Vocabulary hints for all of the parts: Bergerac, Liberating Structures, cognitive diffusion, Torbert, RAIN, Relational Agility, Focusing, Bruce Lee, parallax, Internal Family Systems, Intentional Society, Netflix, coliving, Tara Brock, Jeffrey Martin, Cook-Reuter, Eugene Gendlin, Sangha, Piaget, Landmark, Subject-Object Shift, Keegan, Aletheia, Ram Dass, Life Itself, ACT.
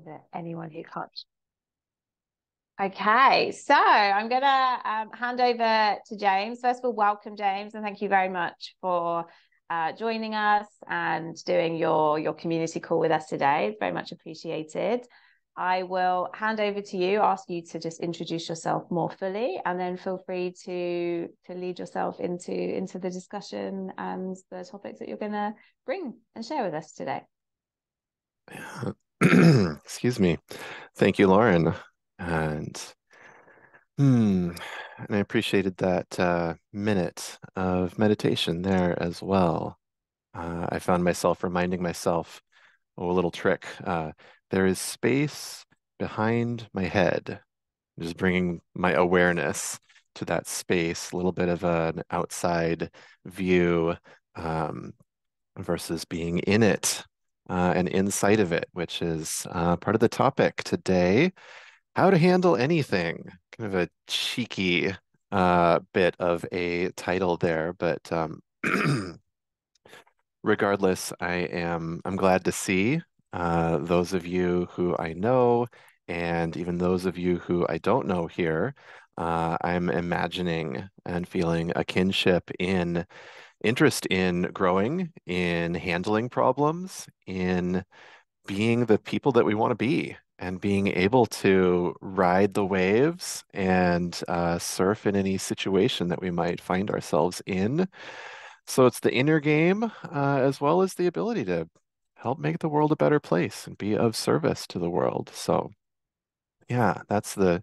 for anyone who can't. Okay, so I'm going to hand over to James. First of all, welcome, James, and thank you very much for joining us and doing your community call with us today. It's very much appreciated. I will hand over to you, ask you to just introduce yourself more fully, and then feel free to lead yourself into the discussion and the topics that you're going to bring and share with us today. Excuse me. Thank you, Lauren. And I appreciated that minute of meditation there as well. I found myself reminding myself, oh, a little trick. There is space behind my head. Just bringing my awareness to that space, a little bit of an outside view versus being in it and inside of it, which is part of the topic today. How to handle anything, kind of a cheeky bit of a title there, but regardless, I'm glad to see those of you who I know, and even those of you who I don't know here. I'm imagining and feeling a kinship in interest in growing, in handling problems, in being the people that we want to be, and being able to ride the waves and surf in any situation that we might find ourselves in. So it's the inner game as well as the ability to help make the world a better place and be of service to the world. So yeah, that's the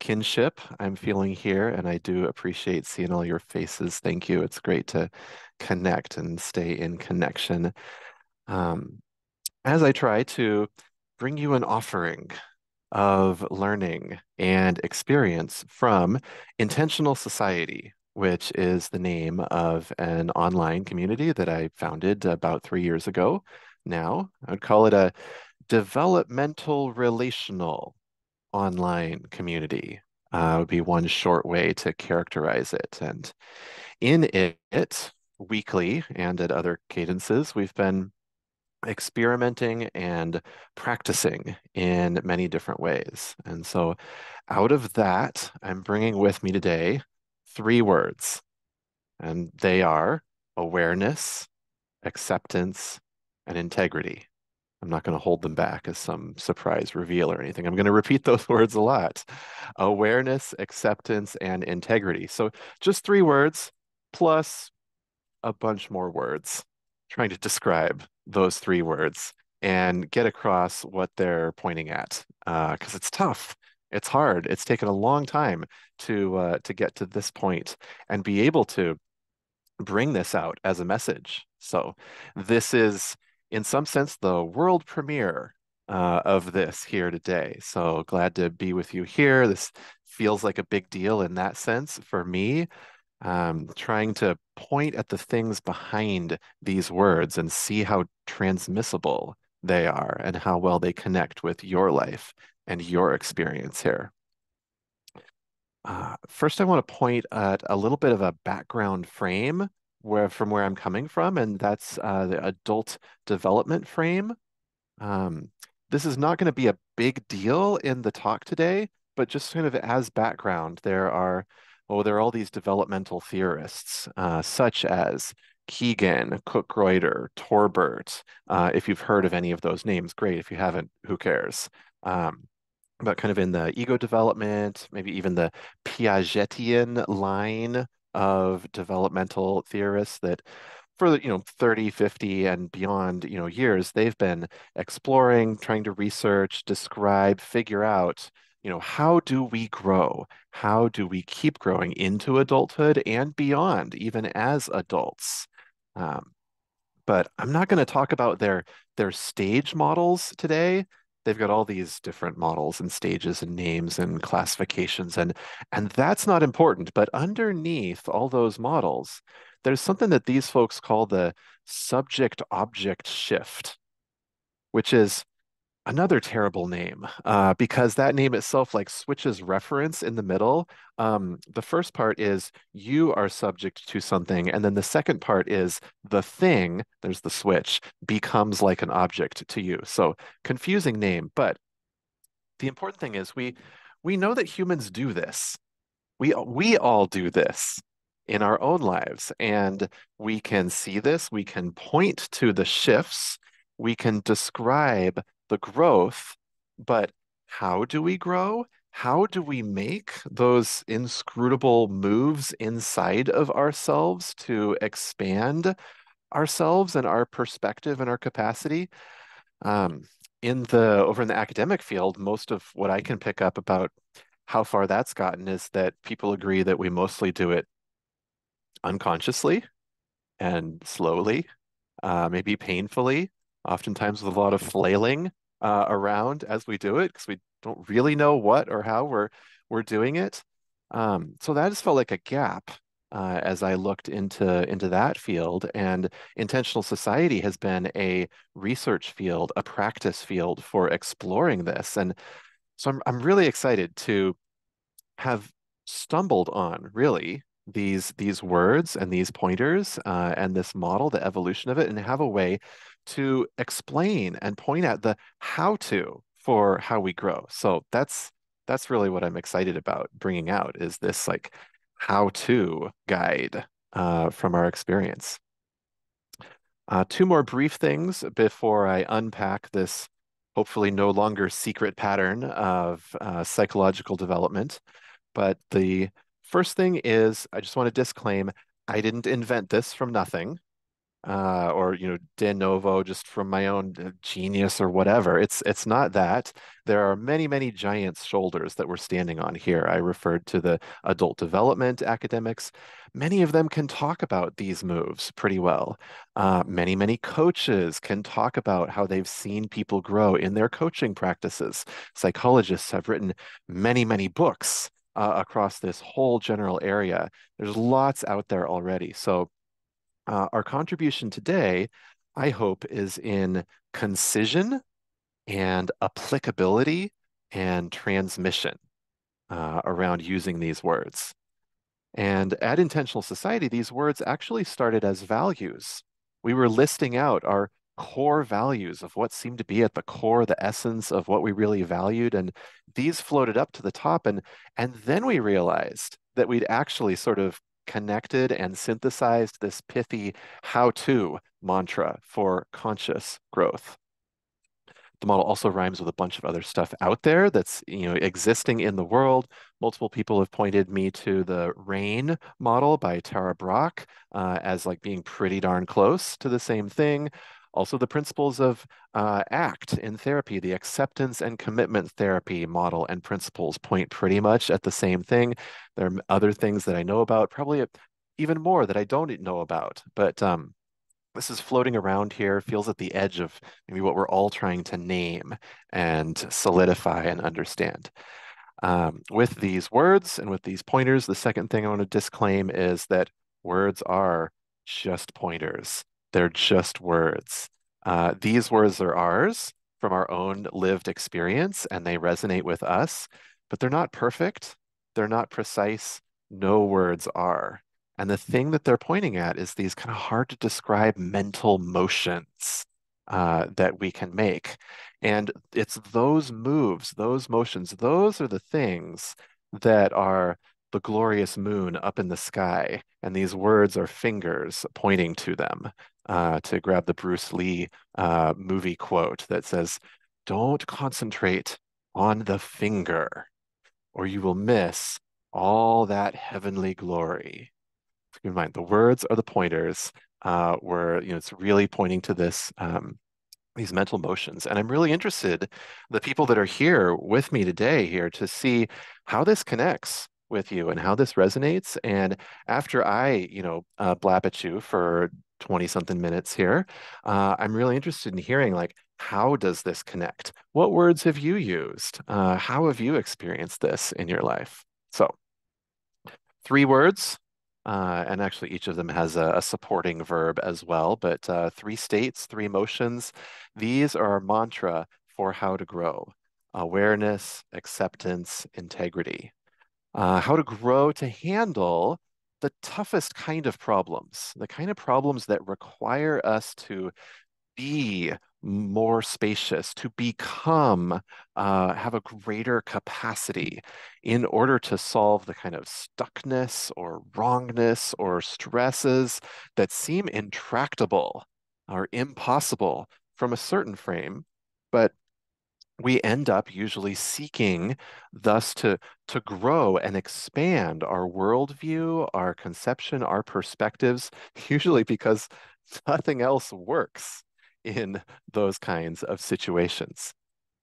kinship I'm feeling here, and I do appreciate seeing all your faces. Thank you. It's great to connect and stay in connection. As I try to bring you an offering of learning and experience from Intentional Society, which is the name of an online community that I founded about 3 years ago now. I would call it a developmental relational online community. Would be one short way to characterize it. And in it, weekly and at other cadences, we've been experimenting and practicing in many different ways. And so out of that, I'm bringing with me today 3 words, and they are awareness, acceptance, and integrity. I'm not going to hold them back as some surprise reveal or anything. I'm going to repeat those words a lot. Awareness, acceptance, and integrity. So just 3 words plus a bunch more words, trying to describe those 3 words and get across what they're pointing at, because it's tough, it's hard, it's taken a long time to get to this point and be able to bring this out as a message. So this is, in some sense, the world premiere of this here today. So glad to be with you here. This feels like a big deal in that sense for me. Trying to point at the things behind these words and see how transmissible they are and how well they connect with your life and your experience here. First, I want to point at a little bit of a background frame from where I'm coming from, and that's the adult development frame. This is not going to be a big deal in the talk today, but just kind of as background, there are all these developmental theorists, such as Keegan, Cook-Reuter, Torbert. If you've heard of any of those names, great. If you haven't, who cares? But kind of in the ego development, maybe even the Piagetian line of developmental theorists that for 30, 50 and beyond years, they've been exploring, trying to research, describe, figure out, how do we grow? How do we keep growing into adulthood and beyond, even as adults? But I'm not going to talk about their stage models today. They've got all these different models and stages and names and classifications, and that's not important. But underneath all those models, there's something that these folks call the Subject-Object Shift, which is another terrible name, because that name itself like switches reference in the middle. The first part is you are subject to something. And then the second part is the thing, there's the switch, becomes like an object to you. So confusing name, but the important thing is we know that humans do this. We all do this in our own lives, and we can see this, we can point to the shifts, we can describe the growth, but how do we grow? How do we make those inscrutable moves inside of ourselves to expand ourselves and our perspective and our capacity? Over in the academic field, most of what I can pick up about how far that's gotten is that people agree that we mostly do it unconsciously and slowly, maybe painfully, oftentimes with a lot of flailing around as we do it, because we don't really know what or how we're doing it. So that just felt like a gap as I looked into that field. And intentional society has been a research field, a practice field for exploring this. And so I'm really excited to have stumbled on really these words and these pointers and this model, the evolution of it, and have a way to explain and point out the how-to for how we grow. So that's really what I'm excited about bringing out, is this like how-to guide from our experience. Two more brief things before I unpack this hopefully no longer secret pattern of psychological development. But the first thing is, I just want to disclaim, I didn't invent this from nothing, or, you know, de novo, just from my own genius or whatever. It's not that. There are many, many giants' shoulders that we're standing on here. I referred to the adult development academics. Many of them can talk about these moves pretty well. Many, many coaches can talk about how they've seen people grow in their coaching practices. Psychologists have written many, many books across this whole general area. There's lots out there already. So our contribution today, I hope, is in concision and applicability and transmission around using these words. And at Intentional Society, these words actually started as values. We were listing out our core values of what seemed to be at the core, the essence of what we really valued. And these floated up to the top. And then we realized that we'd actually sort of connected and synthesized this pithy how-to mantra for conscious growth. The model also rhymes with a bunch of other stuff out there that's, you know, existing in the world. Multiple people have pointed me to the RAIN model by Tara Brock as like being pretty darn close to the same thing. Also, the principles of ACT in therapy, the acceptance and commitment therapy model and principles, point pretty much at the same thing. There are other things that I know about, probably even more that I don't know about, but this is floating around here, feels at the edge of maybe what we're all trying to name and solidify and understand. With these words and with these pointers, the second thing I want to disclaim is that words are just pointers. They're just words. These words are ours from our own lived experience, and they resonate with us, but they're not perfect. They're not precise. No words are. And the thing that they're pointing at is these kind of hard to describe mental motions that we can make. And it's those moves, those motions, those are the things that are the glorious moon up in the sky, and these words are fingers pointing to them, to grab the Bruce Lee movie quote that says, "Don't concentrate on the finger, or you will miss all that heavenly glory." Keep in mind, the words are the pointers, where, you know, it's really pointing to this, these mental motions. And I'm really interested, the people that are here with me today here, to see how this connects with you and how this resonates. And after I, you know, blab at you for 20-something minutes here, I'm really interested in hearing, like, how does this connect? What words have you used? How have you experienced this in your life? So 3 words, and actually each of them has a supporting verb as well, but 3 states, 3 motions. These are our mantra for how to grow: awareness, acceptance, integrity. How to grow to handle the toughest kind of problems, the kind of problems that require us to be more spacious, to become, have a greater capacity in order to solve the kind of stuckness or wrongness or stresses that seem intractable or impossible from a certain frame, but we end up usually seeking thus to grow and expand our worldview, our conception, our perspectives, usually because nothing else works in those kinds of situations.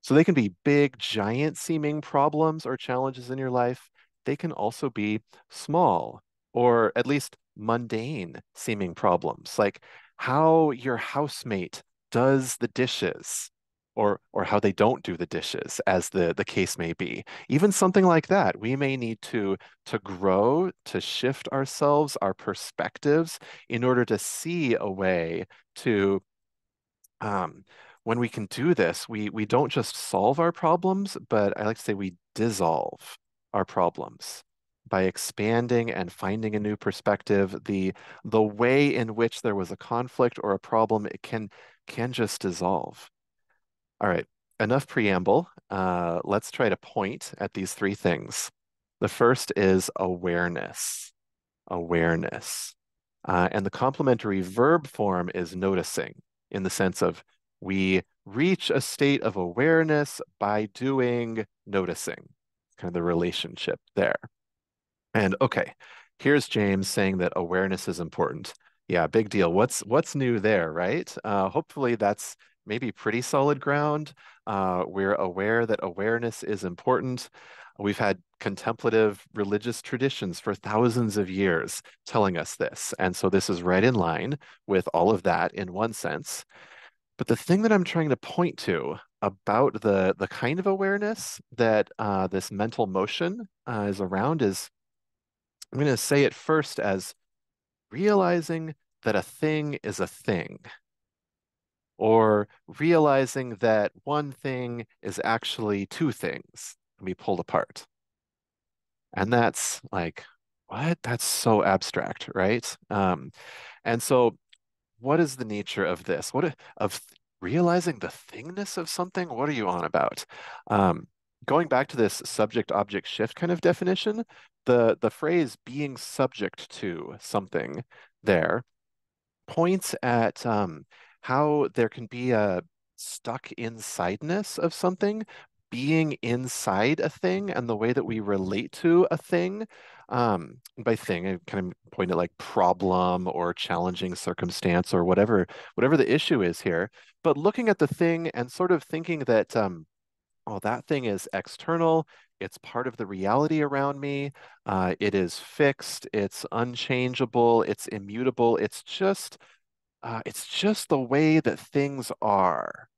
So they can be big, giant seeming problems or challenges in your life. They can also be small or at least mundane seeming problems, like how your housemate does the dishes, or how they don't do the dishes, as the case may be. Even something like that, we may need to grow, to shift ourselves, our perspectives, in order to see a way to, when we can do this, we don't just solve our problems, but I like to say we dissolve our problems by expanding and finding a new perspective. The way in which there was a conflict or a problem, it can just dissolve. All right, enough preamble. Let's try to point at these three things. The first is awareness, awareness. And the complementary verb form is noticing, in the sense of we reach a state of awareness by doing noticing, kind of the relationship there. And okay, here's James saying that awareness is important. Yeah, big deal. What's new there, right? Hopefully that's maybe pretty solid ground. We're aware that awareness is important. We've had contemplative religious traditions for thousands of years telling us this. And so this is right in line with all of that in one sense. But the thing that I'm trying to point to about the kind of awareness that this mental motion is around is, I'm going to say it first as realizing that a thing is a thing, or realizing that one thing is actually two things, can be pulled apart. And that's like, what? That's so abstract, right? And so what is the nature of this? Of realizing the thingness of something? What are you on about? Going back to this subject-object shift kind of definition, the phrase being subject to something there points at how there can be a stuck insideness of something, being inside a thing, and the way that we relate to a thing. By thing, I kind of point at like problem or challenging circumstance or whatever the issue is here. But looking at the thing and sort of thinking that, oh, that thing is external. It's part of the reality around me. It is fixed. It's unchangeable. It's immutable. It's just the way that things are.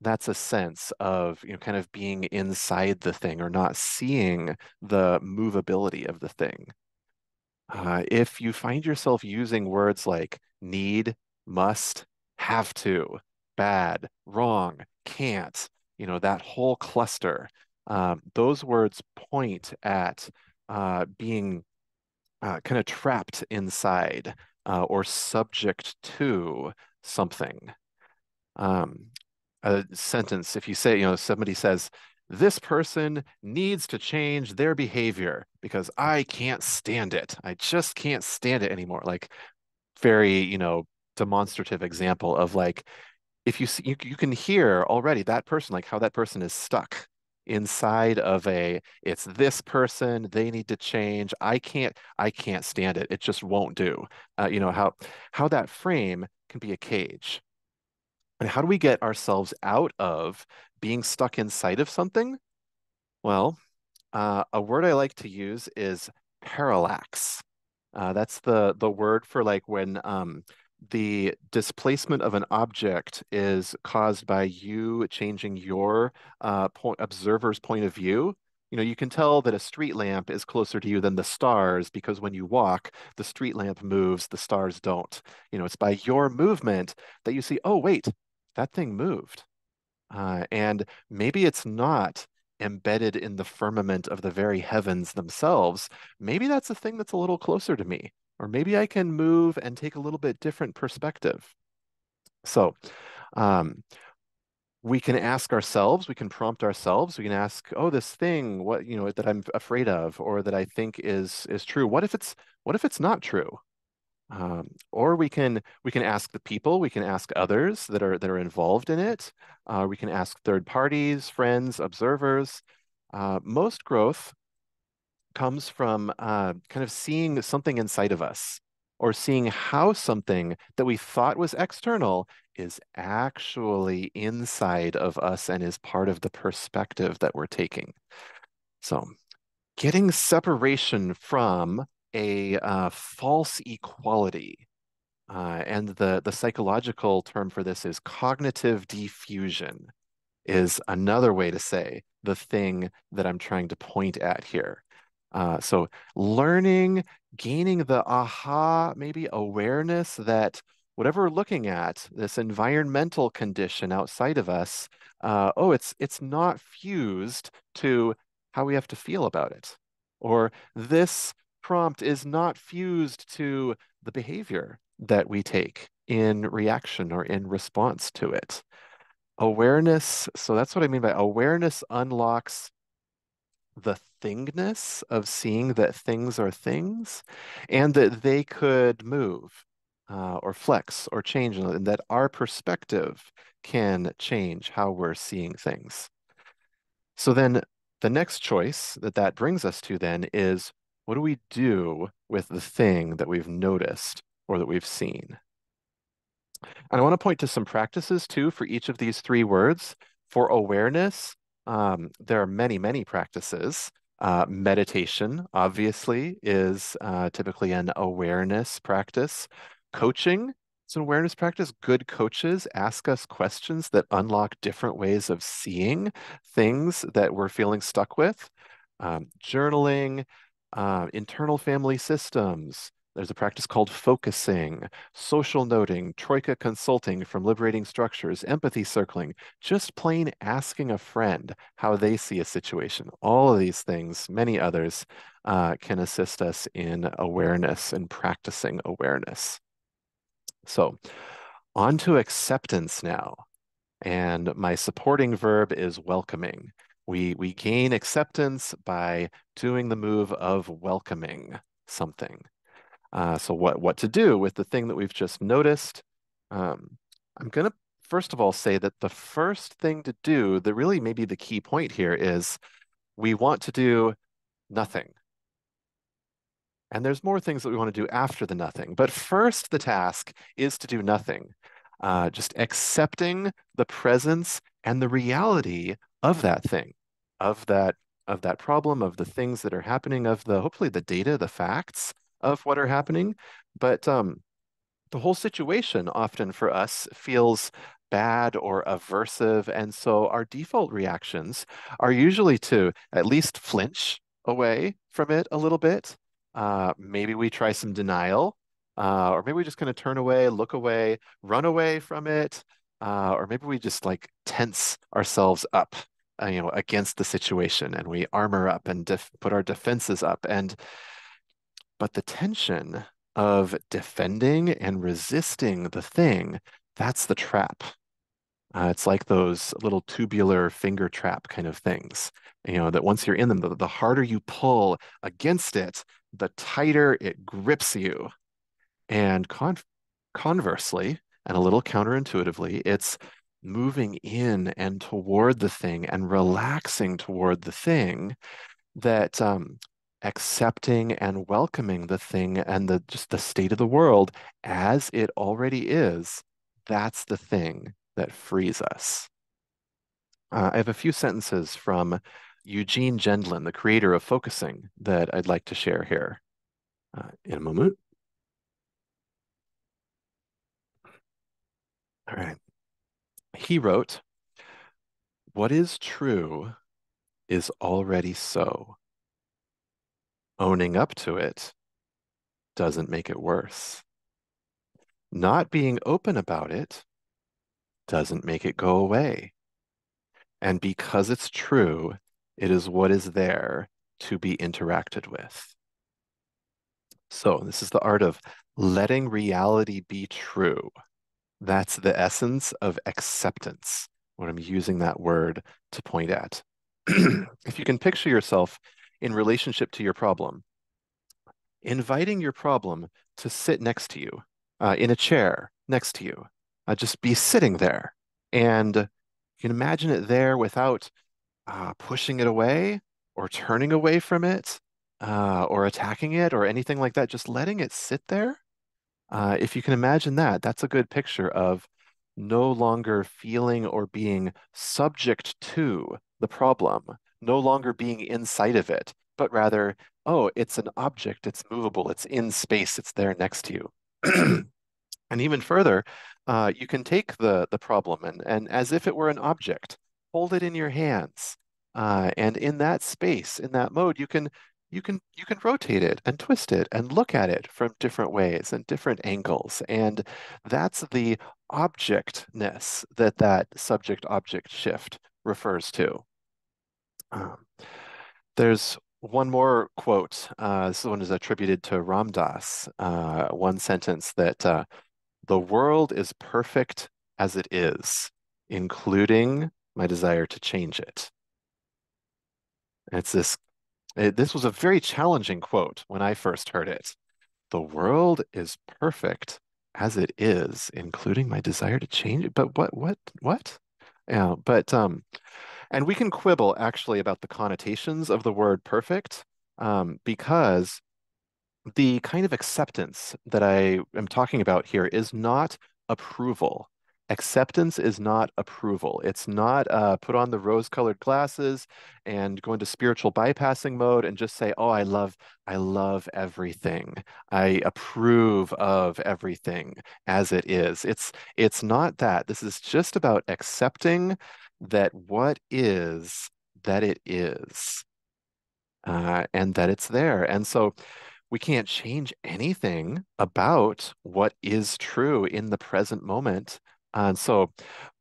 That's a sense of, you know, kind of being inside the thing or not seeing the movability of the thing. If you find yourself using words like need, must, have to, bad, wrong, can't, you know, that whole cluster, those words point at being kind of trapped inside or subject to something. A sentence, if you say, you know, somebody says, this person needs to change their behavior because I can't stand it. I just can't stand it anymore. Like very, you know, demonstrative example of like, if you see, you can hear already that person, like how that person is stuck inside of a, it's this person, they need to change, I can't stand it, it just won't do. You know, how that frame can be a cage. And how do we get ourselves out of being stuck inside of something? Well, a word I like to use is parallax. That's the word for like when the displacement of an object is caused by you changing your observer's point of view. You know, you can tell that a street lamp is closer to you than the stars because when you walk, the street lamp moves, the stars don't. You know, it's by your movement that you see, oh, wait, that thing moved. And maybe it's not embedded in the firmament of the very heavens themselves. Maybe that's a thing that's a little closer to me. Or maybe I can move and take a little bit different perspective. So we can ask ourselves, we can prompt ourselves, we can ask, oh, this thing, what, you know, that I'm afraid of, or that I think is true. What if it's not true? Or we can ask the people, we can ask others that are involved in it. We can ask third parties, friends, observers. Most growth comes from kind of seeing something inside of us, or seeing how something that we thought was external is actually inside of us and is part of the perspective that we're taking. So getting separation from a false equality, and the psychological term for this is cognitive diffusion, is another way to say the thing that I'm trying to point at here. So learning, gaining the aha, maybe awareness that whatever we're looking at, this environmental condition outside of us, oh, it's not fused to how we have to feel about it. Or this prompt is not fused to the behavior that we take in reaction or in response to it. Awareness, so that's what I mean by awareness unlocks the thingness of seeing that things are things and that they could move or flex or change, and that our perspective can change how we're seeing things. So then the next choice that brings us to then is, what do we do with the thing that we've noticed or that we've seen? And I want to point to some practices too for each of these three words. For awareness, there are many, many practices. Meditation, obviously, is typically an awareness practice. Coaching, it's an awareness practice. Good coaches ask us questions that unlock different ways of seeing things that we're feeling stuck with. Journaling, internal family systems. There's a practice called focusing, social noting, troika consulting from Liberating Structures, empathy circling, just plain asking a friend how they see a situation. All of these things, many others, can assist us in awareness and practicing awareness. So on to acceptance now. And my supporting verb is welcoming. We gain acceptance by doing the move of welcoming something. So what to do with the thing that we've just noticed? I'm going to, first of all, say that the first thing to do, that really may be the key point here, is we want to do nothing. And there's more things that we want to do after the nothing. But first, the task is to do nothing. Just accepting the presence and the reality of that thing, of that problem, of the things that are happening, of the, hopefully, the data, the facts of what are happening. But the whole situation often for us feels bad or aversive. And so our default reactions are usually to at least flinch away from it a little bit. Maybe we try some denial, or maybe we're just going to turn away, look away, run away from it. Or maybe we just like tense ourselves up, you know, against the situation, and we armor up and put our defenses up. But the tension of defending and resisting the thing, that's the trap. It's like those little tubular finger trap kind of things, you know, that once you're in them, the harder you pull against it, the tighter it grips you. And conversely, and a little counterintuitively, it's moving in and toward the thing and relaxing toward the thing that... accepting and welcoming the thing and just the state of the world as it already is, that's the thing that frees us. I have a few sentences from Eugene Gendlin, the creator of Focusing, that I'd like to share here in a moment. All right. He wrote, "What is true is already so. Owning up to it doesn't make it worse. Not being open about it doesn't make it go away. And because it's true, it is what is there to be interacted with." So this is the art of letting reality be true. That's the essence of acceptance. what I'm using that word to point at. If you can picture yourself in relationship to your problem, inviting your problem to sit next to you, in a chair next to you, just be sitting there. And you can imagine it there without pushing it away or turning away from it or attacking it or anything like that, just letting it sit there. If you can imagine that, that's a good picture of no longer feeling or being subject to the problem, no longer being inside of it, but rather, oh, it's an object, it's movable, it's in space, it's there next to you. And even further, you can take the problem and as if it were an object, hold it in your hands. And in that space, in that mode, you can rotate it and twist it and look at it from different ways and different angles. And that's the objectness that that subject-object shift refers to. There's one more quote. This one is attributed to Ram Dass. One sentence that the world is perfect as it is, including my desire to change it. And it's this. This was a very challenging quote when I first heard it. The world is perfect as it is, including my desire to change it. But what? Yeah, but and we can quibble actually about the connotations of the word perfect, because the kind of acceptance that I am talking about here is not approval. Acceptance is not approval. It's not put on the rose-colored glasses and go into spiritual bypassing mode and just say, oh, I love everything. I approve of everything as it is. It's not that. This is just about accepting that what is, that it is, and that it's there. And so we can't change anything about what is true in the present moment. And so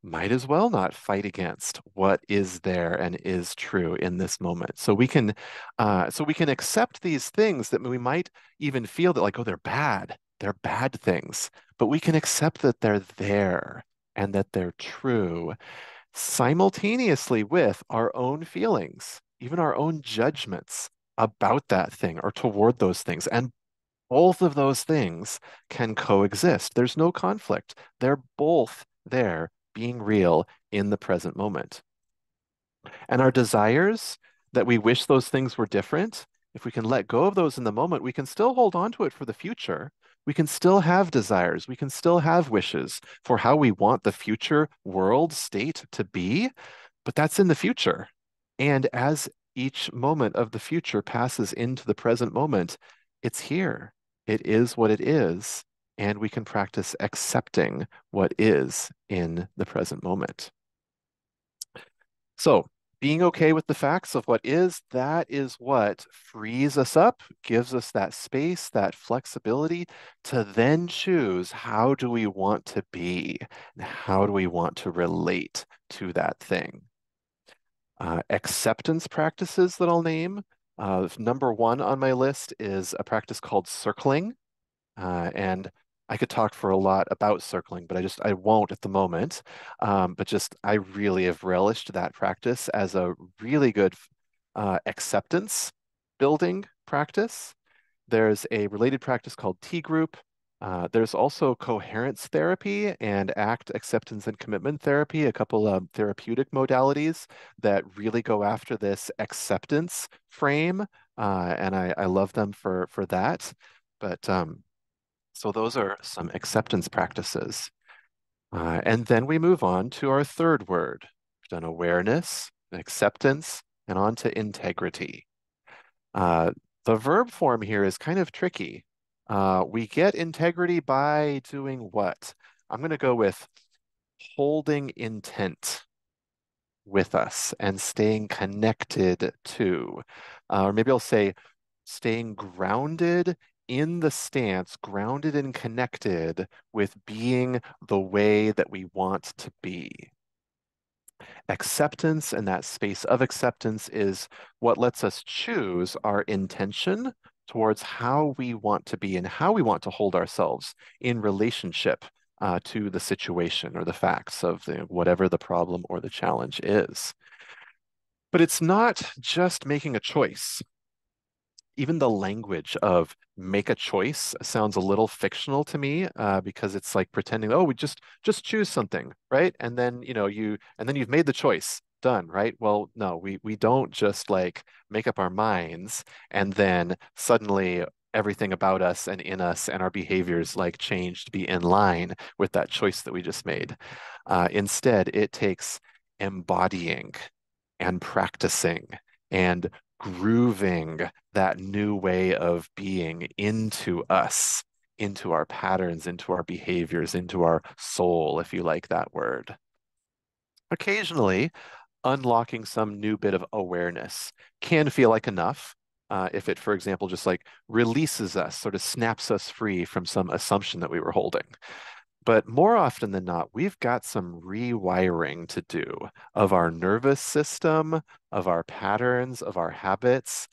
might as well not fight against what is there and is true in this moment. So we can accept these things that we might even feel that like, oh, they're bad things, but we can accept that they're there and that they're true simultaneously with our own feelings, even our own judgments about that thing or toward those things. And both of those things can coexist. There's no conflict. They're both there being real in the present moment. And our desires that we wish those things were different, if we can let go of those in the moment, we can still hold on to it for the future. We can still have desires. We can still have wishes for how we want the future world state to be, but that's in the future. And as each moment of the future passes into the present moment, it's here. It is what it is, and we can practice accepting what is in the present moment. So being okay with the facts of what is, that is what frees us up, gives us that space, that flexibility to then choose how do we want to be, and how do we want to relate to that thing. Acceptance practices that I'll name. Number 1 on my list is a practice called circling. And I could talk for a lot about circling, but I won't at the moment. I really have relished that practice as a really good acceptance building practice. There's a related practice called T group. There's also coherence therapy and ACT, acceptance and commitment therapy, a couple of therapeutic modalities that really go after this acceptance frame. And I love them for that. But so those are some acceptance practices. And then we move on to our third word. We've done awareness, acceptance, and on to integrity. The verb form here is kind of tricky. We get integrity by doing what? I'm going to go with holding intent with us and staying connected to, or maybe I'll say staying grounded in the stance, grounded and connected with being the way that we want to be. Acceptance and that space of acceptance is what lets us choose our intention towards how we want to be and how we want to hold ourselves in relationship to the situation or the facts of whatever the problem or the challenge is. But it's not just making a choice. Even the language of make a choice sounds a little fictional to me because it's like pretending, oh, we just choose something, right? And then, you know, you've made the choice, done, right? Well, no, we don't just like make up our minds and then suddenly everything about us and in us and our behaviors like change to be in line with that choice that we just made. Instead, it takes embodying and practicing and grooving that new way of being into us, into our patterns, into our behaviors, into our soul, if you like that word. Occasionally, unlocking some new bit of awareness can feel like enough if it, for example, just like releases us, sort of snaps us free from some assumption that we were holding. But more often than not, we've got some rewiring to do of our nervous system, of our patterns, of our habits,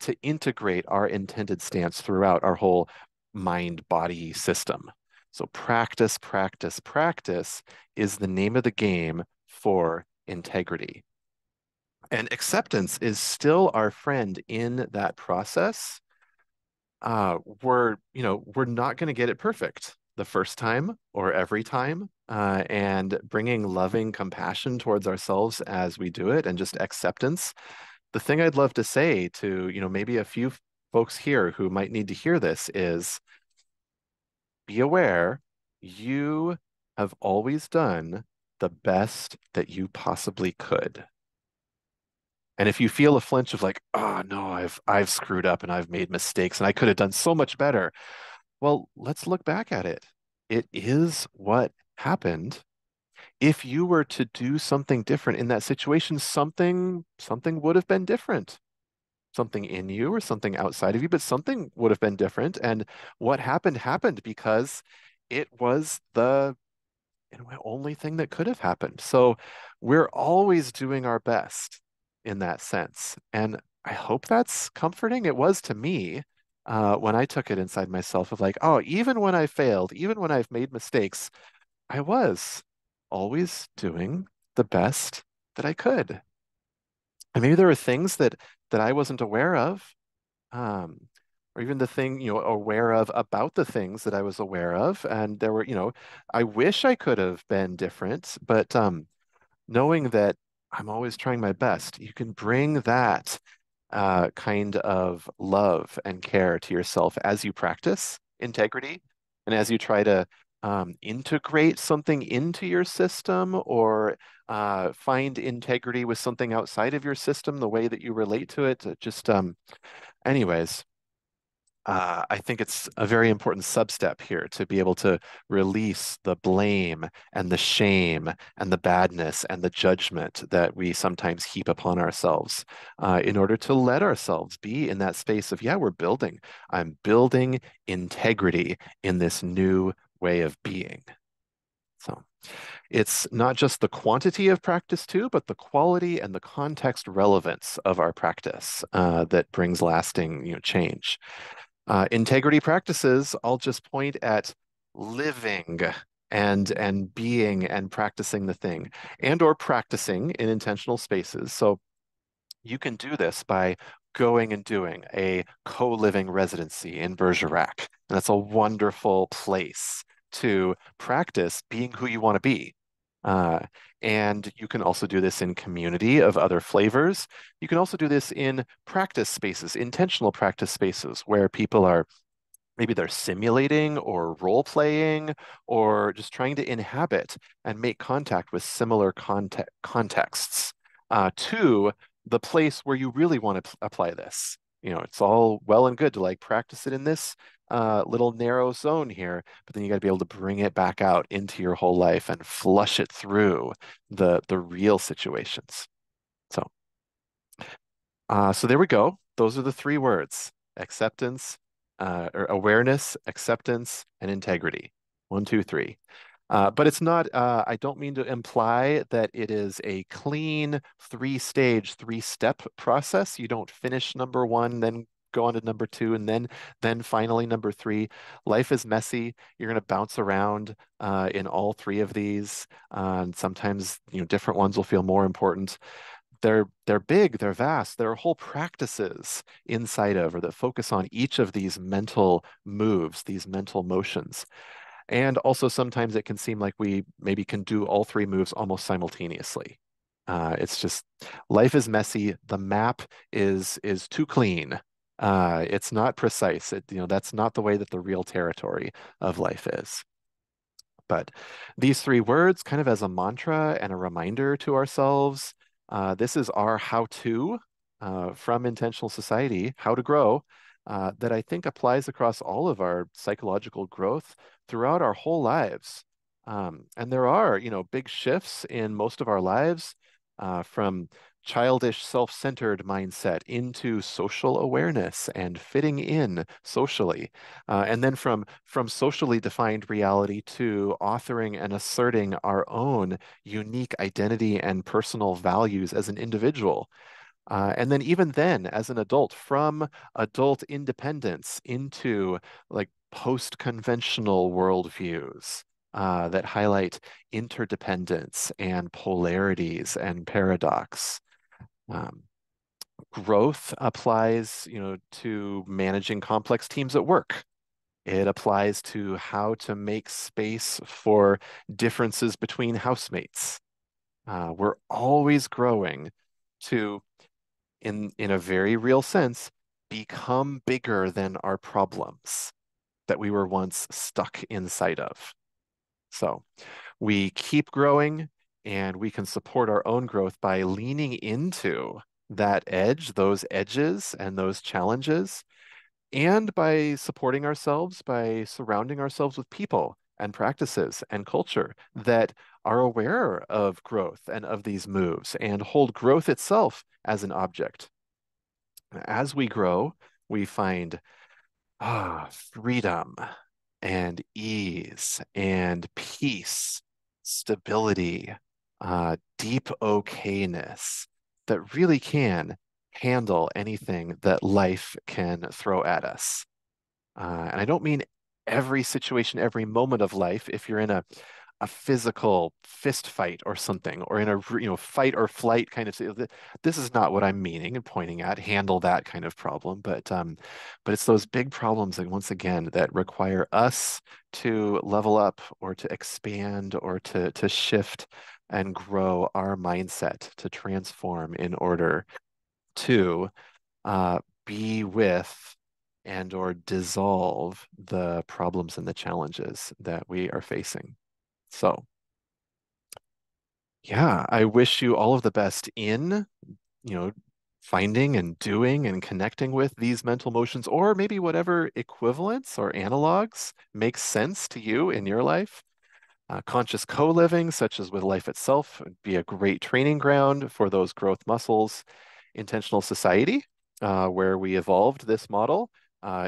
to integrate our intended stance throughout our whole mind-body system. So practice, practice, practice is the name of the game for integrity. And acceptance is still our friend in that process. We're not going to get it perfect the first time or every time, and bringing loving compassion towards ourselves as we do it and just acceptance. The thing I'd love to say to, you know, maybe a few folks here who might need to hear this is be aware you have always done the best that you possibly could. And if you feel a flinch of like, oh no, I've screwed up and I've made mistakes and I could have done so much better. Well, let's look back at it. It is what happened. If you were to do something different in that situation, something would have been different. Something in you or something outside of you, but something would have been different. And what happened happened because it was the only thing that could have happened. So we're always doing our best in that sense. And I hope that's comforting. It was to me. When I took it inside myself of like, oh, even when I failed, even when I've made mistakes, I was always doing the best that I could. And maybe there were things that I wasn't aware of, or even the thing, you know, aware of about the things that I was aware of. And there were, you know, I wish I could have been different, but knowing that I'm always trying my best, you can bring that kind of love and care to yourself as you practice integrity and as you try to integrate something into your system or find integrity with something outside of your system, the way that you relate to it. I think it's a very important sub-step here to be able to release the blame and the shame and the badness and the judgment that we sometimes heap upon ourselves in order to let ourselves be in that space of, yeah, we're building. I'm building integrity in this new way of being. So it's not just the quantity of practice too, but the quality and the context relevance of our practice that brings lasting, you know, change. Integrity practices, I'll just point at living and being and practicing the thing and or practicing in intentional spaces. So you can do this by going and doing a co-living residency in Bergerac. And that's a wonderful place to practice being who you want to be. And you can also do this in community of other flavors. You can also do this in practice spaces, intentional practice spaces where people are, maybe they're simulating or role-playing or just trying to inhabit and make contact with similar contexts to the place where you really want to apply this. You know, it's all well and good to like practice it in this little narrow zone here, but then you got to be able to bring it back out into your whole life and flush it through the real situations. So there we go. Those are the three words: acceptance, or awareness, acceptance, and integrity. 1, 2, 3. But it's not, I don't mean to imply that it is a clean 3-stage, 3-step process. You don't finish number 1, then go on to number two, and then finally number three. Life is messy. You're going to bounce around in all three of these, and sometimes different ones will feel more important. They're big, they're vast, there are whole practices inside of or that focus on each of these mental moves, these mental motions. And also sometimes it can seem like we maybe can do all three moves almost simultaneously. It's just, life is messy. The map is too clean. It's not precise. That's not the way that the real territory of life is. But these three words kind of as a mantra and a reminder to ourselves, this is our how-to from Intentional Society, how to grow, that I think applies across all of our psychological growth throughout our whole lives. And there are, big shifts in most of our lives from childish self-centered mindset into social awareness and fitting in socially. And then from socially defined reality to authoring and asserting our own unique identity and personal values as an individual. And then even then, as an adult, from adult independence into like post-conventional worldviews that highlight interdependence and polarities and paradox. Growth applies, to managing complex teams at work. It applies to how to make space for differences between housemates. We're always growing to, in a very real sense, become bigger than our problems that we were once stuck inside of. So we keep growing, and we can support our own growth by leaning into that edge, those edges and those challenges, and by supporting ourselves, by surrounding ourselves with people and practices and culture that are aware of growth and of these moves and hold growth itself as an object. As we grow, we find freedom and ease and peace, stability, deep okayness that really can handle anything that life can throw at us. And I don't mean every situation, every moment of life. If you're in a physical fist fight or something, or in a fight or flight kind of, this is not what I'm meaning and pointing at, handle that kind of problem. But it's those big problems that, once again, that require us to level up or to expand or to shift and grow our mindset, to transform in order to be with and or dissolve the problems and the challenges that we are facing. So yeah, I wish you all of the best in, finding and doing and connecting with these mental motions, or maybe whatever equivalents or analogs make sense to you in your life. Conscious co-living, such as with life itself, would be a great training ground for those growth muscles. Intentional Society, where we evolved this model,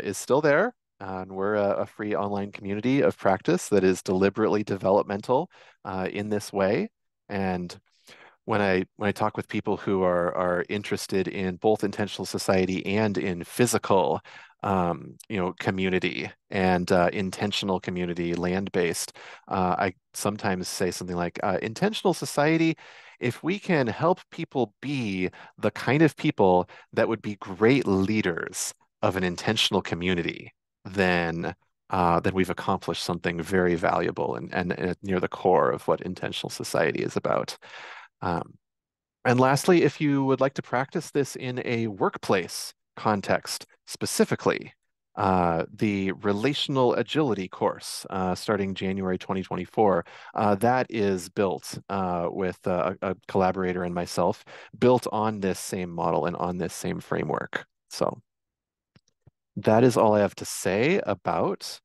is still there. And we're a free online community of practice that is deliberately developmental in this way. And when I talk with people who are interested in both Intentional Society and in physical, community and intentional community, land-based, I sometimes say something like, Intentional Society, if we can help people be the kind of people that would be great leaders of an intentional community, then we've accomplished something very valuable and near the core of what Intentional Society is about. And lastly, if you would like to practice this in a workplace context specifically, the Relational Agility course starting January 2024, that is built with a collaborator and myself, built on this same model and on this same framework. So that is all I have to say about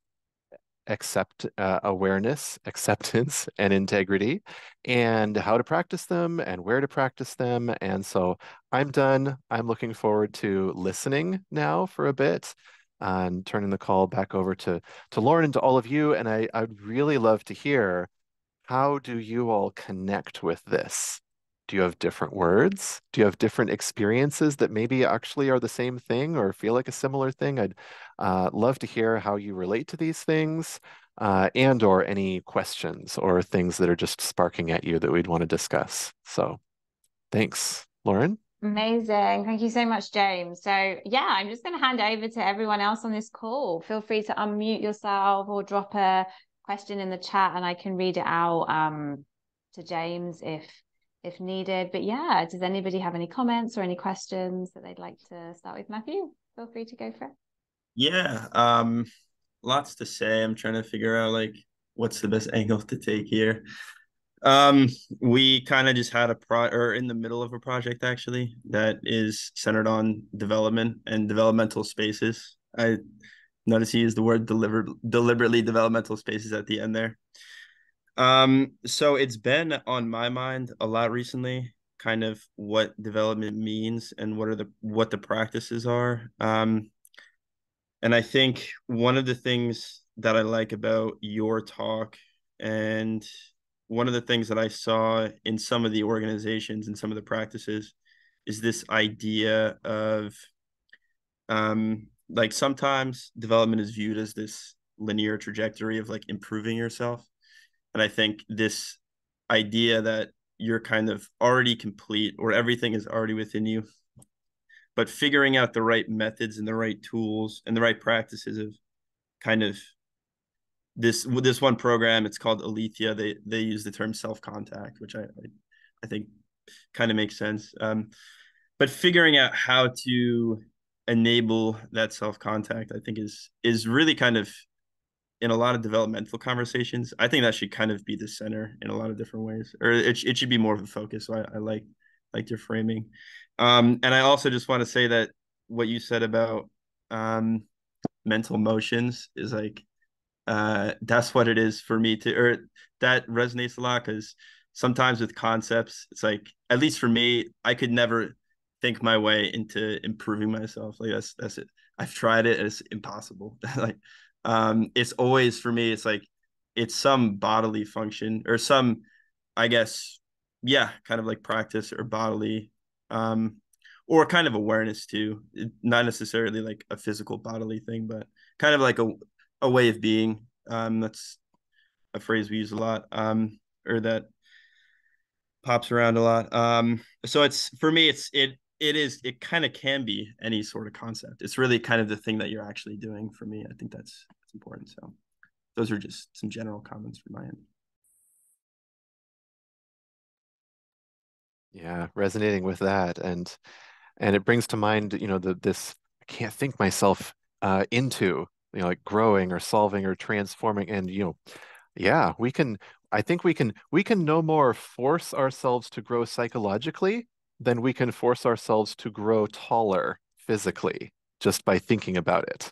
awareness, acceptance, and integrity, and how to practice them and where to practice them. And so I'm done. I'm looking forward to listening now for a bit and turning the call back over to Lauren and to all of you. And I'd really love to hear, how do you all connect with this? Do you have different words? Do you have different experiences that maybe actually are the same thing or feel like a similar thing? I'd love to hear how you relate to these things and or any questions or things that are just sparking at you that we'd want to discuss. So thanks, Lauren. Amazing. Thank you so much, James. So yeah, I'm just going to hand over to everyone else on this call. Feel free to unmute yourself or drop a question in the chat and I can read it out to James if needed. But yeah, does anybody have any comments or any questions that they'd like to start with? Matthew, feel free to go for it. Yeah, lots to say. I'm trying to figure out like what's the best angle to take here. We kind of just had a in the middle of a project actually that is centered on development and developmental spaces. I notice he used the word deliberately developmental spaces at the end there. So it's been on my mind a lot recently, kind of what development means and what the practices are. And I think one of the things that I like about your talk, and one of the things that I saw in some of the organizations and some of the practices, is this idea of like sometimes development is viewed as this linear trajectory of like improving yourself. And I think this idea that you're kind of already complete or everything is already within you, but figuring out the right methods and the right tools and the right practices of kind of this one program, it's called Aletheia. They use the term self-contact, which I think kind of makes sense. But figuring out how to enable that self-contact, I think is really kind of, in a lot of developmental conversations, I think that should kind of be the center in a lot of different ways, or it should be more of a focus. So I like your framing. And I also just want to say that what you said about mental motions is like, that's what it is for me too, or that resonates a lot, because sometimes with concepts, it's like, at least for me, I could never think my way into improving myself. Like that's it. I've tried it. It's impossible. Like, it's always for me, it's like, it's some bodily function or some, I guess, yeah, kind of like practice or bodily, or kind of awareness too, not necessarily like a physical bodily thing, but kind of like a way of being. That's a phrase we use a lot, or that pops around a lot. So it's, for me, it kind of can be any sort of concept. It's really kind of the thing that you're actually doing for me. I think that's important. So those are just some general comments from my end. Yeah, resonating with that. And it brings to mind, you know, this, I can't think myself into, you know, like growing or solving or transforming. And, you know, yeah, I think we can no more force ourselves to grow psychologically then we can force ourselves to grow taller physically just by thinking about it.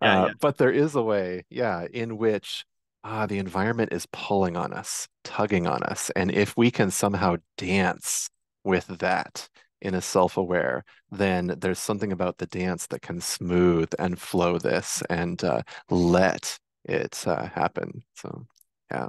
Yeah. But there is a way, yeah, in which the environment is pulling on us, tugging on us. And if we can somehow dance with that in a self-aware, then there's something about the dance that can smooth and flow this and let it happen. So, yeah.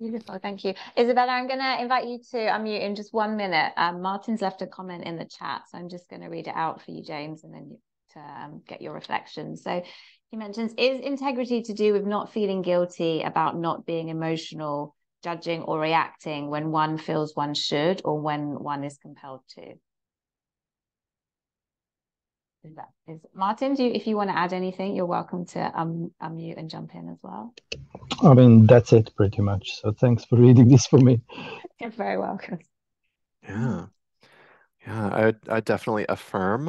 Beautiful, thank you. Isabella, I'm going to invite you to unmute in just 1 minute. Martin's left a comment in the chat, so I'm just going to read it out for you, James, and then to get your reflections. So he mentions, is integrity to do with not feeling guilty about not being emotional, judging or reacting when one feels one should or when one is compelled to? Is Martin, if you want to add anything, you're welcome to unmute and jump in as well. I mean, that's it pretty much. So thanks for reading this for me. You're very welcome. Yeah. Yeah, I definitely affirm,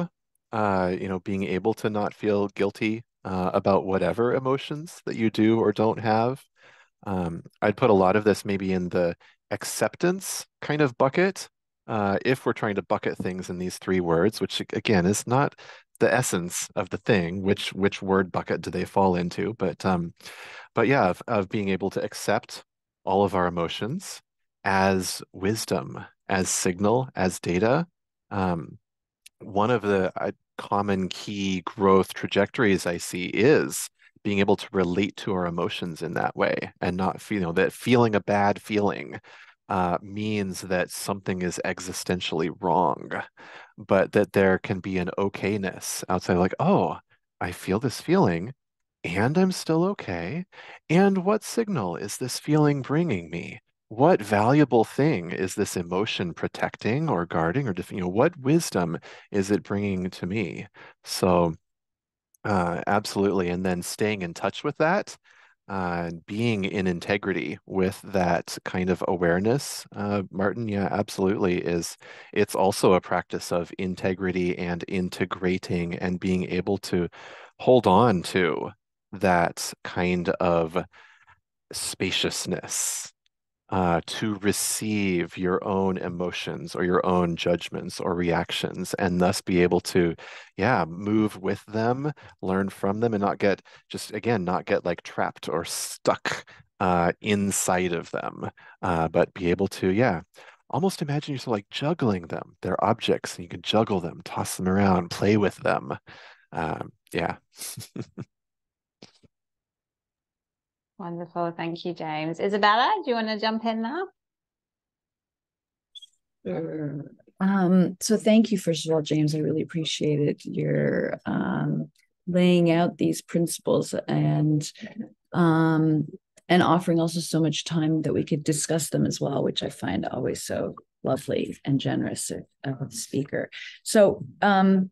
you know, being able to not feel guilty about whatever emotions that you do or don't have. I'd put a lot of this maybe in the acceptance kind of bucket. If we're trying to bucket things in these three words, which again is not the essence of the thing, which word bucket do they fall into? But yeah, of being able to accept all of our emotions as wisdom, as signal, as data. One of the common key growth trajectories I see is being able to relate to our emotions in that way and not feeling that feeling a bad feeling means that something is existentially wrong, but that there can be an okayness outside, like, oh, I feel this feeling and I'm still okay. And what signal is this feeling bringing me? What valuable thing is this emotion protecting or guarding, or what wisdom is it bringing to me? So absolutely. And then staying in touch with that, being in integrity with that kind of awareness, Martin, yeah, absolutely, it's also a practice of integrity and integrating and being able to hold on to that kind of spaciousness. To receive your own emotions or your own judgments or reactions, and thus be able to, yeah, move with them, learn from them, and not get, just again, not get like trapped or stuck inside of them, but be able to, yeah, almost imagine yourself like juggling them. They're objects and you can juggle them, toss them around, play with them. Yeah. Wonderful. Thank you, James. Isabella, do you want to jump in now? Sure. So thank you, first of all, James. I really appreciated your laying out these principles and offering also so much time that we could discuss them as well, which I find always so lovely and generous of a speaker. So I'm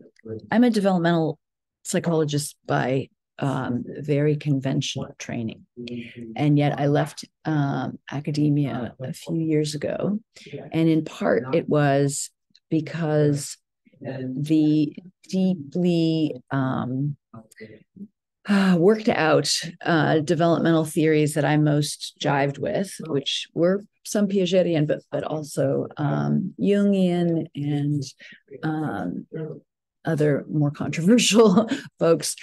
a developmental psychologist by very conventional training. And yet I left academia a few years ago. And in part, it was because the deeply worked out developmental theories that I most jived with, which were some Piagetian, but also Jungian and other more controversial folks,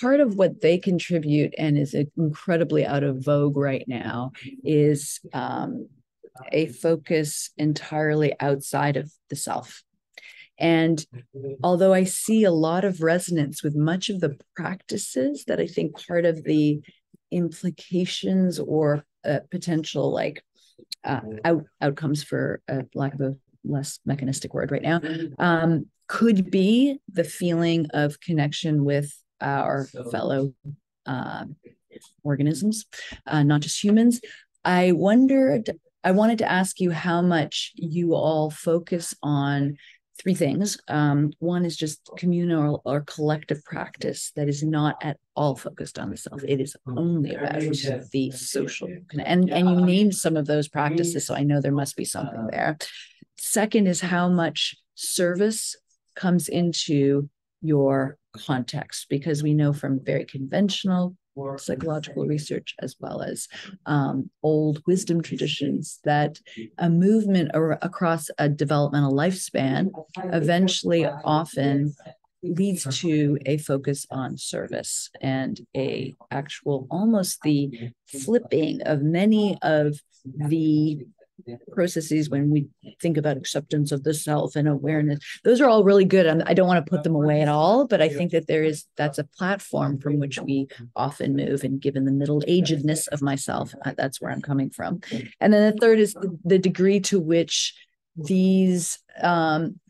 part of what they contribute and is incredibly out of vogue right now is a focus entirely outside of the self. And although I see a lot of resonance with much of the practices that I think part of the implications or potential like outcomes, for lack of a less mechanistic word right now, could be the feeling of connection with our fellow organisms, not just humans. I wanted to ask you how much you all focus on three things. One is just communal or collective practice that is not at all focused on the self. It is only about the social. And you named some of those practices, so I know there must be something there. Second is how much service comes into your context, because we know from very conventional psychological research as well as old wisdom traditions that a movement across a developmental lifespan eventually often leads to a focus on service and a actual almost the flipping of many of the processes when we think about acceptance of the self and awareness. Those are all really good. I don't want to put them away at all, but I think that that's a platform from which we often move. And given the middle-agedness of myself, that's where I'm coming from. And then the third is the degree to which these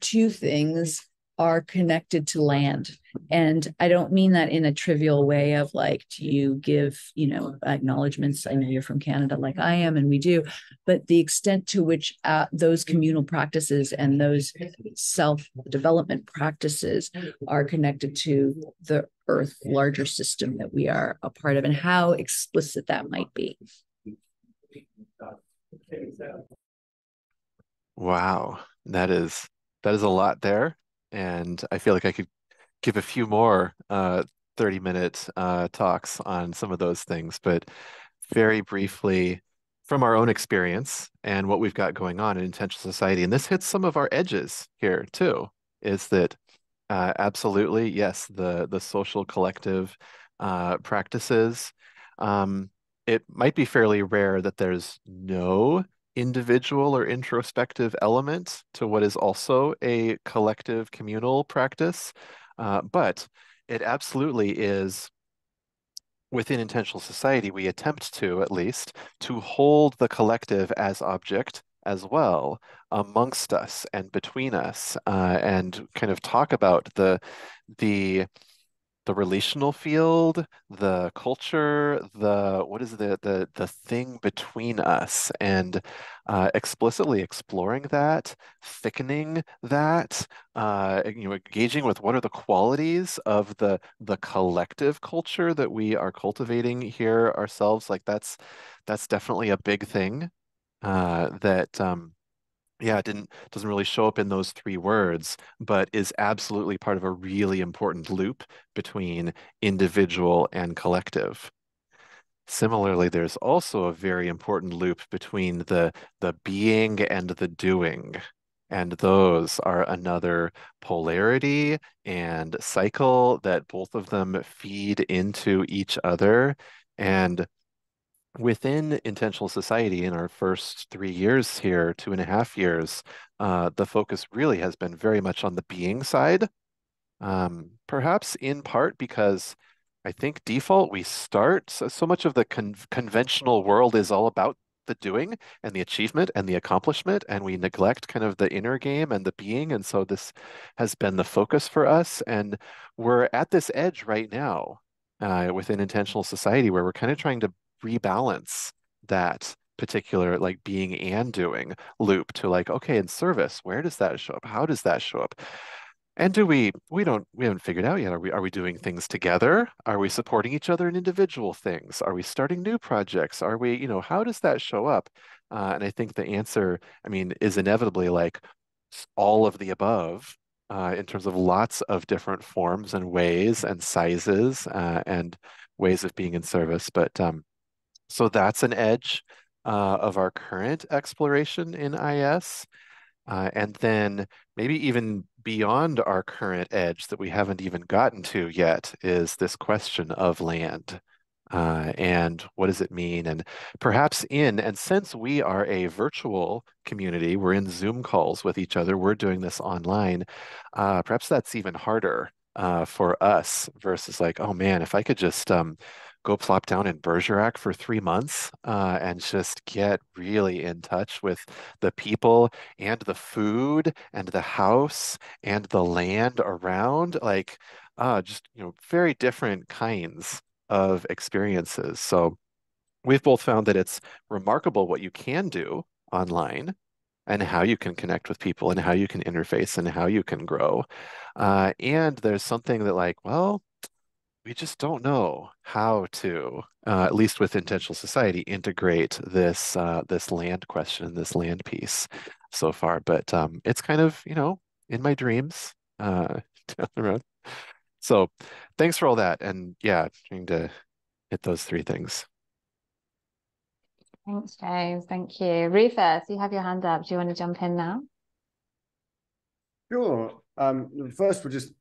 two things are connected to land. And I don't mean that in a trivial way of like, do you give, acknowledgements? I know you're from Canada like I am, and we do, but the extent to which those communal practices and those self-development practices are connected to the earth larger system that we are a part of, and how explicit that might be. Wow, that is a lot there. And I feel like I could give a few more 30-minute talks on some of those things, but very briefly from our own experience and what we've got going on in Intentional Society. And this hits some of our edges here too, is that absolutely, yes, the social collective practices. It might be fairly rare that there's no individual or introspective element to what is also a collective communal practice, but it absolutely is within Intentional Society, we attempt to, at least, to hold the collective as object as well amongst us and between us, and kind of talk about the relational field, the culture, the what is the thing between us, and explicitly exploring that, thickening that, engaging with what are the qualities of the collective culture that we are cultivating here ourselves. Like that's definitely a big thing that yeah, doesn't really show up in those three words, but is absolutely part of a really important loop between individual and collective. Similarly, there's also a very important loop between the being and the doing. And those are another polarity and cycle that both of them feed into each other. And within Intentional Society, in our first 3 years here, 2.5 years, the focus really has been very much on the being side, perhaps in part because I think default we start, so much of the conventional world is all about the doing and the achievement and the accomplishment, and we neglect kind of the inner game and the being. And so this has been the focus for us, and we're at this edge right now within Intentional Society where we're kind of trying to rebalance that particular like being and doing loop to like, okay, in service, where does that show up? How does that show up? And we haven't figured out yet. Are we doing things together? Are we supporting each other in individual things? Are we starting new projects? Are we, how does that show up? And I think the answer, is inevitably like all of the above, in terms of lots of different forms and ways and sizes and ways of being in service. But so that's an edge of our current exploration in IS. And then maybe even beyond our current edge that we haven't even gotten to yet is this question of land. And what does it mean? And perhaps since we are a virtual community, we're in Zoom calls with each other, we're doing this online, perhaps that's even harder for us versus like, oh man, if I could just go plop down in Bergerac for 3 months and just get really in touch with the people and the food and the house and the land around, like just, very different kinds of experiences. So we've both found that it's remarkable what you can do online and how you can connect with people and how you can interface and how you can grow. And there's something that like, well, we just don't know how to, at least with Intentional Society, integrate this this land question, this land piece so far. But it's kind of, in my dreams down the road. So thanks for all that. And yeah, trying to hit those three things. Thanks, James. Thank you. Rufus, you have your hand up. Do you want to jump in now? Sure. First, we'll just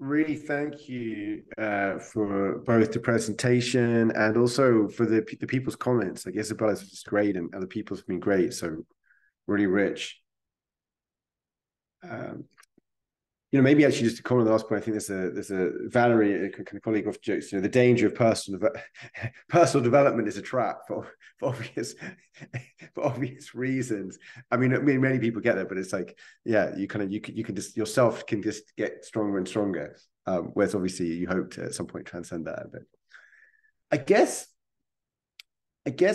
really thank you for both the presentation and also for the people's comments. I guess Isabella's just great and other people's been great. So really rich. Maybe actually just to comment on the last point, I think there's a Valerie, a colleague of jokes, the danger of personal development is a trap for obvious reasons. I mean, many people get it, but it's like, yeah, you can just get stronger and stronger. Whereas obviously you hope to at some point transcend that a bit. I guess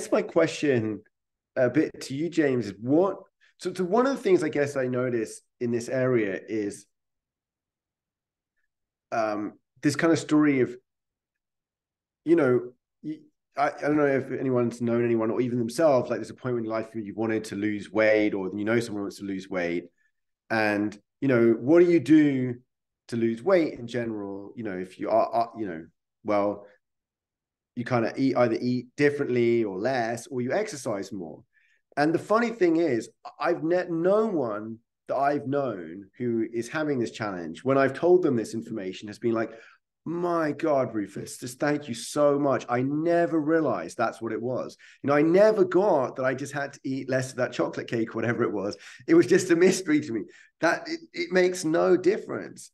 my question a bit to you, James, is so one of the things I guess I notice in this area is this kind of story of, I don't know if anyone's known anyone or even themselves, like there's a point in life where you wanted to lose weight or someone wants to lose weight, and what do you do to lose weight in general? If you are well, you kind of either eat differently or less, or you exercise more. And the funny thing is, no one that I've known who is having this challenge, when I've told them this information, has been like, my God, Rufus, just thank you so much. I never realized that's what it was. I never got that I just had to eat less of that chocolate cake, whatever it was. It was just a mystery to me. That it makes no difference.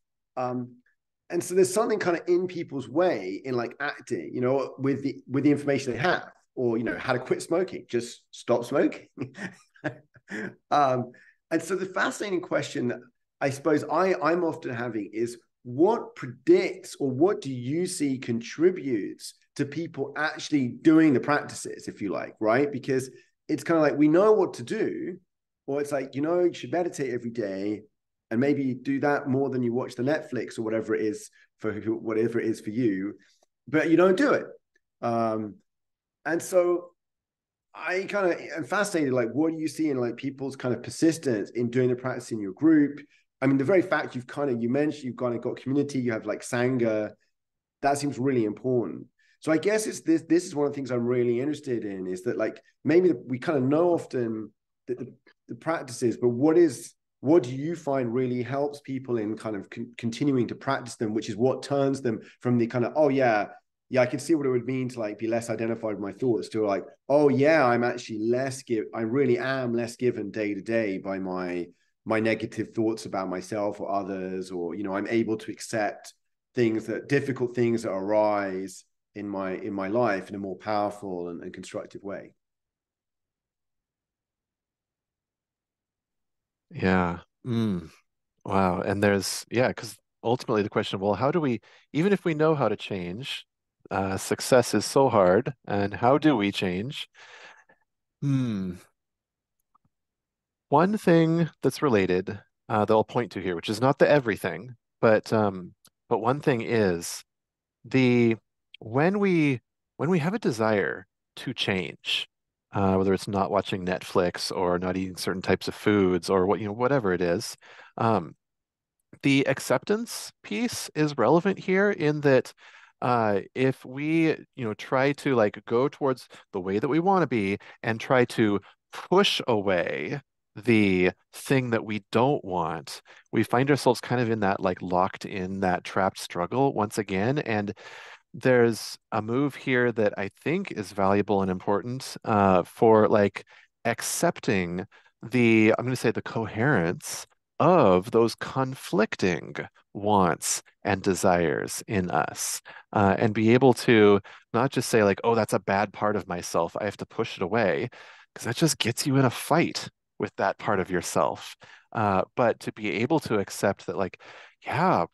And so there's something kind of in people's way in like acting, you know, with the information they have, or, you know, how to quit smoking, just stop smoking. And so the fascinating question that I suppose I'm often having is, what predicts or what do you see contributes to people actually doing the practices, if you like, right? Because it's kind of like, we know what to do, or it's like, you know, you should meditate every day, and maybe do that more than you watch the Netflix or whatever it is for you, but you don't do it. And so I kind of am fascinated, like, what do you see in like people's kind of persistence in doing the practice in your group? I mean, the very fact you mentioned you've kind of got community, you have like Sangha, that seems really important. So I guess it's this is one of the things I'm really interested in, is that like, maybe we kind of know often that the practices, but what do you find really helps people in kind of continuing to practice them, which is what turns them from the kind of, oh yeah, I can see what it would mean to like be less identified with my thoughts, to like, oh yeah, I'm actually I really am less given day to day by my negative thoughts about myself or others, or, you know, I'm able to accept difficult things that arise in my life in a more powerful and constructive way. Yeah. Wow. And there's, yeah, because ultimately the question, well, how do we, even if we know how to change, success is so hard, and how do we change? One thing that's related, that I'll point to here, which is not the everything, but one thing is when we have a desire to change, whether it's not watching Netflix or not eating certain types of foods or whatever it is, the acceptance piece is relevant here, in that if we try to like go towards the way that we want to be and try to push away the thing that we don't want, we find ourselves kind of in that like locked in that trapped struggle once again. And there's a move here that I think is valuable and important for like accepting the coherence of those conflicting wants and desires in us, and be able to not just say like, oh, that's a bad part of myself, I have to push it away, because that just gets you in a fight with that part of yourself. But to be able to accept that, like, yeah,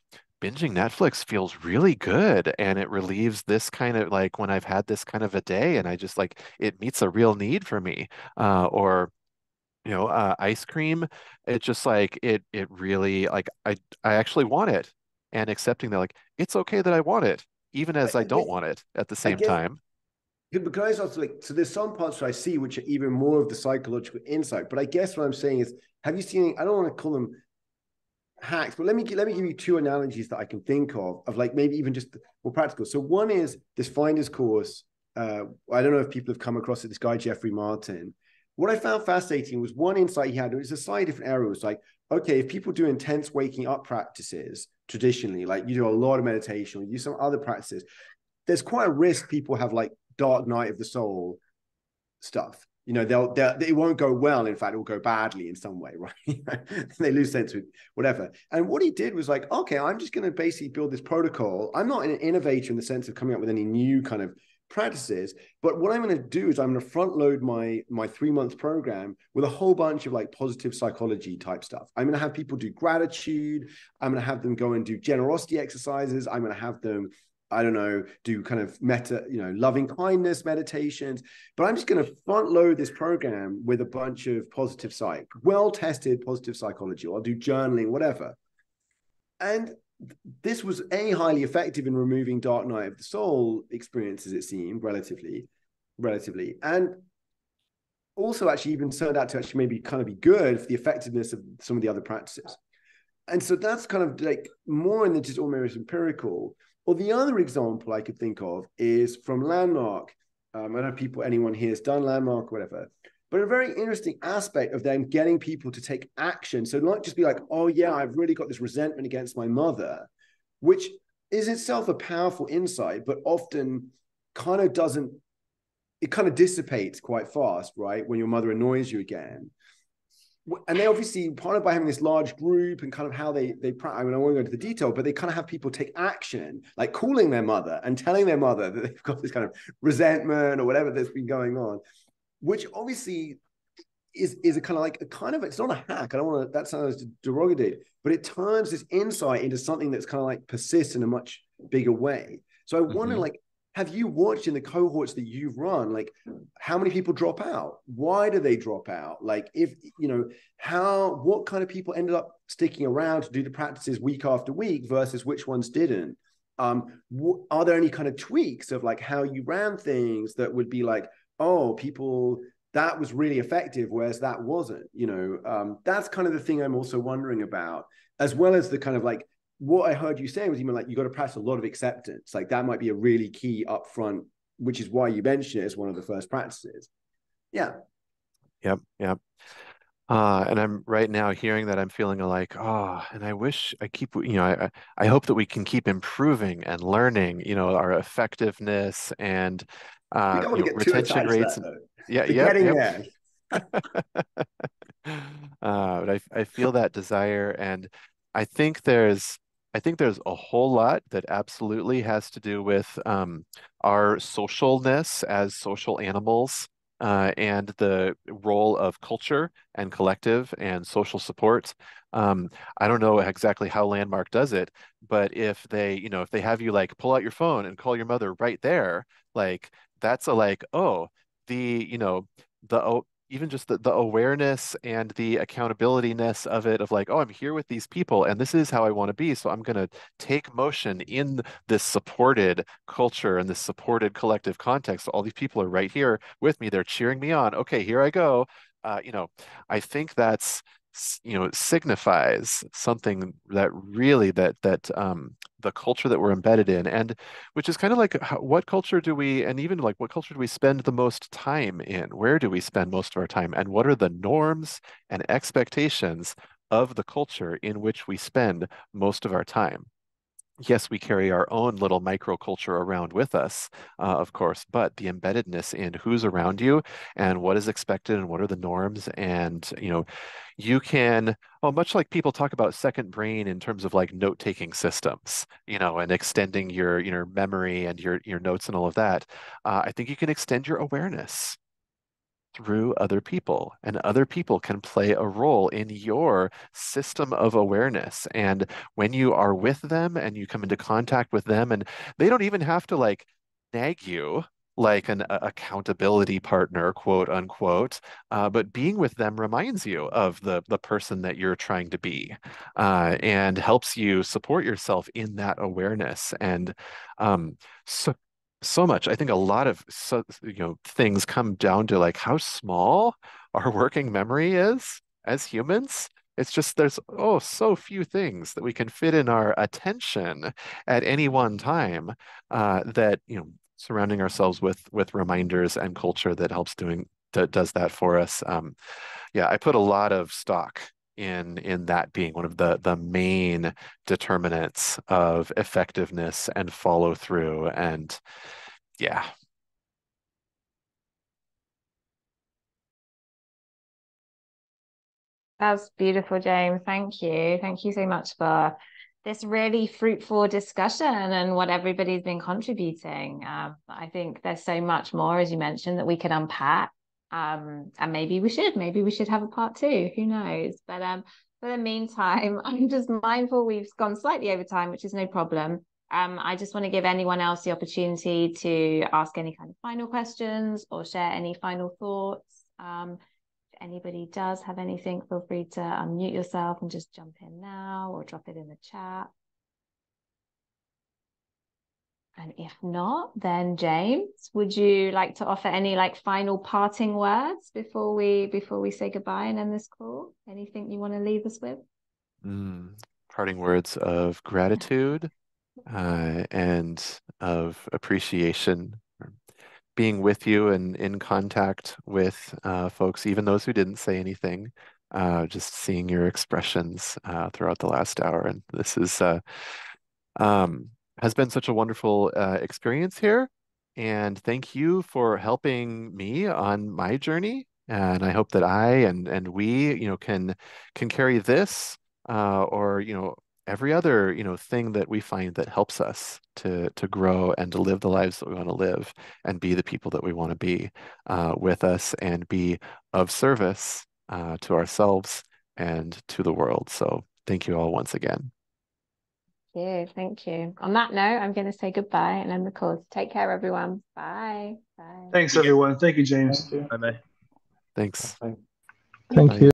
binging Netflix feels really good, and it relieves this kind of like, when I've had this kind of a day and I just like, it meets a real need for me, or ice cream, it just like, it really like, I actually want it, and accepting that like, it's okay that I want it, even as I don't want it at the same time. Because also like, so there's some parts that I see which are even more of the psychological insight, but I guess what I'm saying is, have you seen, I don't want to call them hacks, but let me give you two analogies that I can think of like maybe even just more practical. So one is this Finder's Course. I don't know if people have come across it, this guy, Jeffrey Martin. What I found fascinating was one insight he had, it was a slightly different area. It was like, okay, if people do intense waking up practices traditionally, like you do a lot of meditation, you do some other practices, there's quite a risk people have like dark night of the soul stuff. You know, it won't go well. In fact, it will go badly in some way, right? They lose sense with whatever. And what he did was like, okay, I'm just going to basically build this protocol. I'm not an innovator in the sense of coming up with any new kind of practices, but what I'm going to do is I'm going to front load my 3-month program with a whole bunch of like positive psychology type stuff. I'm going to have people do gratitude. I'm going to have them go and do generosity exercises. I'm going to have them, I don't know, do kind of meta, loving kindness meditations, but I'm just going to front load this program with a bunch of positive psych, well-tested positive psychology, or I'll do journaling, whatever. And this was highly effective in removing dark night of the soul experiences, it seemed, relatively. And also actually even turned out to actually maybe kind of be good for the effectiveness of some of the other practices. And so that's kind of like more in the just almost empirical. Or the other example I could think of is from Landmark. I don't know if anyone here has done Landmark or whatever, but a very interesting aspect of them getting people to take action. So not just be like, oh yeah, I've really got this resentment against my mother, which is itself a powerful insight, but often kind of it kind of dissipates quite fast, right? When your mother annoys you again. And they obviously, partnered by having this large group and kind of how they practice, I mean, I won't go into the detail, but they kind of have people take action, like calling their mother and telling their mother that they've got this kind of resentment or whatever that's been going on, which obviously is a kind of like, it's not a hack. I don't want to, that sounds derogative, but it turns this insight into something that's kind of like persists in a much bigger way. So I wonder, like, have you watched in the cohorts that you've run, like how many people drop out? Why do they drop out? Like if, you know, what kind of people ended up sticking around to do the practices week after week versus which ones didn't? Are there any kind of tweaks of like how you ran things that would be like, oh, people, that was really effective, whereas that wasn't, you know? That's kind of the thing I'm also wondering about, as well as the kind of like, what I heard you saying was even like, you got to practice a lot of acceptance. Like that might be a really key upfront, which is why you mentioned it as one of the first practices. Yeah. Yep. Yep. And I'm right now hearing that I'm feeling like, oh, and I wish I keep, you know, I hope that we can keep improving and learning, you know, our effectiveness and you know, retention rates. Yeah. But I feel that desire. And I think there's a whole lot that absolutely has to do with our socialness as social animals and the role of culture and collective and social support. I don't know exactly how Landmark does it, but if they have you like pull out your phone and call your mother right there, like that's a like, oh, even just the awareness and the accountability-ness of it, of like, oh, I'm here with these people and this is how I want to be. So I'm going to take motion in this supported culture and this supported collective context. So all these people are right here with me. They're cheering me on. Okay, here I go. I think that's, signifies something that really the culture that we're embedded in, and which is kind of like what culture do we spend the most time in? Where do we spend most of our time? And what are the norms and expectations of the culture in which we spend most of our time? Yes, we carry our own little microculture around with us, of course, but the embeddedness in who's around you and what is expected and what are the norms. And, you can, much like people talk about second brain in terms of like note-taking systems, and extending your memory and your notes and all of that. I think you can extend your awareness through other people, and other people can play a role in your system of awareness. And when you are with them and you come into contact with them, and they don't even have to like nag you like an accountability partner, quote unquote, but being with them reminds you of the person that you're trying to be, and helps you support yourself in that awareness. And so much. I think a lot of things come down to like how small our working memory is as humans. It's just there's so few things that we can fit in our attention at any one time, that surrounding ourselves with reminders and culture that helps does that for us. I put a lot of stock in that being one of the main determinants of effectiveness and follow through. And yeah. That's beautiful, James. Thank you. Thank you so much for this really fruitful discussion and what everybody's been contributing. I think there's so much more, as you mentioned, that we can unpack. And maybe we should have a part two, who knows, but for the meantime, I'm just mindful we've gone slightly over time, which is no problem. I just want to give anyone else the opportunity to ask any kind of final questions or share any final thoughts. If anybody does have anything, feel free to unmute yourself and just jump in now or drop it in the chat. And if not, then James, would you like to offer any final parting words before we say goodbye and end this call? Anything you want to leave us with? Parting words of gratitude and of appreciation, being with you and in contact with folks, even those who didn't say anything, just seeing your expressions throughout the last hour. And this is... has been such a wonderful experience here. And thank you for helping me on my journey And I hope that I and we, can carry this or, every other, thing that we find that helps us to grow and to live the lives that we want to live and be the people that we want to be with us and be of service to ourselves and to the world. So thank you all once again. Thank you. Thank you. On that note, I'm going to say goodbye and end the call. Take care, everyone. Bye. Bye. Thanks, everyone. Thank you, James. Thank you. Bye-bye. Thanks. Bye. Thank you.